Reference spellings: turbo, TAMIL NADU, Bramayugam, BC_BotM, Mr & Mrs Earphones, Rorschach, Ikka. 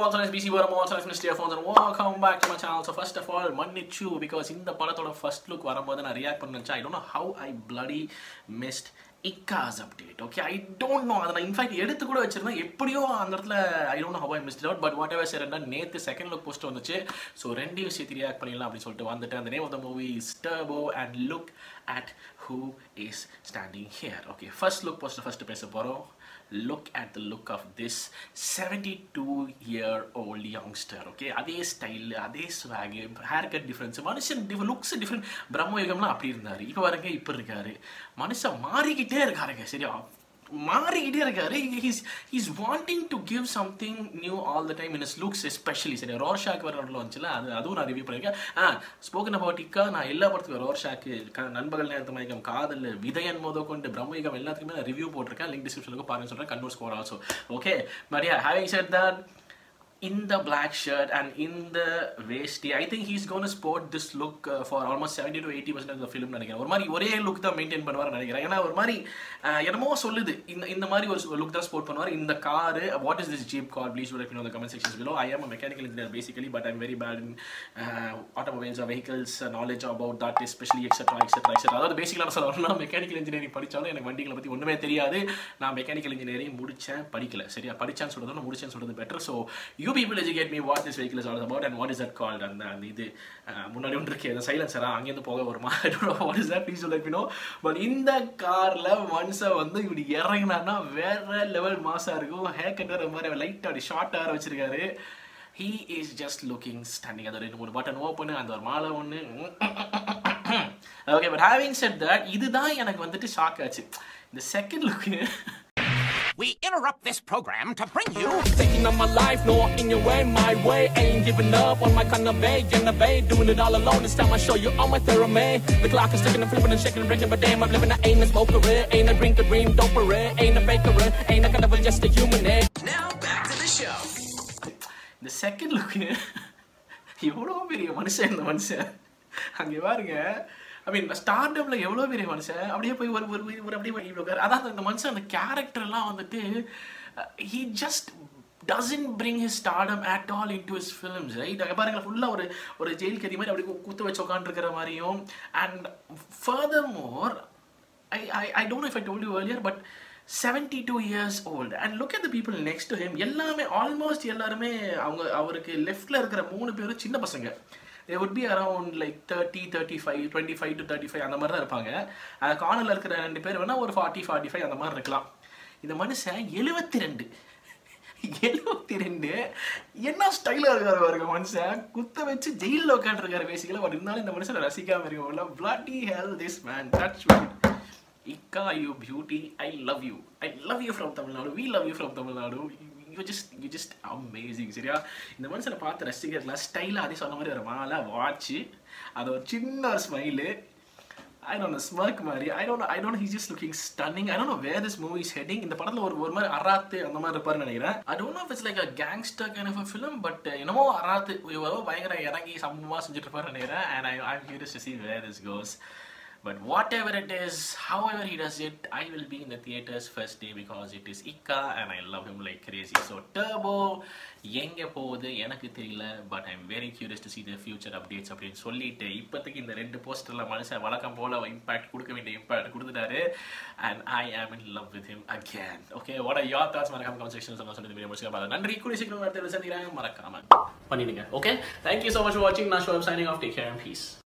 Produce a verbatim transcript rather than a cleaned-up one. Thanks B C Baramo, thanks Mister Phones, and welcome back to my channel. So first of all, Mannichu, because in the Parathoda first look, I react to I don't know how I bloody missed Ikka's update. Okay, I don't know. In fact, I don't know how I missed it out, but whatever I said, the second look post on the chair. So, Rendi City react the name of the movie is Turbo, and look at who is standing here. Okay, first look post, first place of Boro. Look at the look of this seventy-two year old youngster. Okay, adhe style, adhe swag, haircut difference. Manushan looks different. Bramayugam la apdi irundharu. Ikka varanga ippar irukkaru. Manusha maarikitte irukkaru. Seriya He's, he's wanting to give something new all the time in his looks, especially. Rorschach launch. Ah, spoken about Ikka, I love Rorschach, Nanbagal, Kadal, Vidayan Modokund, Bramayugam, review portrait, link description, Kando score also. Okay, but yeah, having said that, in the black shirt and in the waistie, I think he's going to sport this look uh, for almost seventy to eighty percent of the film. I one look that maintain pannuvar look that sport in the car. What is this Jeep called? Please do let me know in the comment sections below. I am a mechanical engineer basically, but I'm very bad in uh, automobiles or vehicles, uh, knowledge about that, especially etc etc etc. Basically, I'm mechanical engineering. I mechanical engineering better. So you You people educate me what this vehicle is all about and what is that called, and the uh, silencer, I don't know what is that, please do let me know. But in the car, once I was like, where level mass are you, haircut, light, short, he is just looking standing at the button open and the mala one. Okay, but having said that, this is shock. The second look. We interrupt this program to bring you taking on my life, no in your way, my way. Ain't giving up on my convey, bay, doing it all alone. This time I show you all my theremin. The clock is ticking and flipping and shaking and breaking, but damn, I'm living. I ain't a smoker, ain't a drinker, dream, don't parade, ain't a baker, ain't a carnival, just a human egg. Now back to the show. The second look here, you don't be one say in the one set. I mean, stardom like yellow very much. I mean, the character on the day, he just doesn't bring his stardom at all into his films, right? And furthermore, I, I, I don't know if I told you earlier, but seventy-two years old, and look at the people next to him. Almost left. They would be around like thirty, thirty-five, twenty-five to thirty-five and the corner is forty, forty-five and the mark. This man is seventy-two. seventy-two. What style is this? He's jail locker basically, but the bloody hell, this man, that's what. Ikka, you beauty, I love you. I love you from Tamil Nadu. We love you from Tamil Nadu. You just, you just amazing, seriya. The ones that part rustic, la style, adi sonna mari ramala watch, ado chinna smile. I don't know, smirk mari. I don't know, I don't know. He's just looking stunning. I don't know where this movie is heading. In the part or or mari aratte andha mari par nenikiren. I don't know if it's like a gangster kind of a film, but you know, aratte evalo bayangara irangi samma senjitu par nenikiren, and I I'm curious to see where this goes. But whatever it is, however he does it, I will be in the theaters first day because it is Ikka and I love him like crazy. So Turbo, yenge povudhu enakku theriyala, but I'm very curious to see the future updates. Appdi sollitte ippathukku indha rendu poster la manusha valakam pola impact kudukka vendiya impact kuduttaru, and I am in love with him again. Okay, what are your thoughts? Marakama comment section la solunga. Video mudichukka paadha nandri kuli sikkiram vartha sendira marakama pannidunga. Okay, thank you so much for watching. Now show signing off. Take care and peace.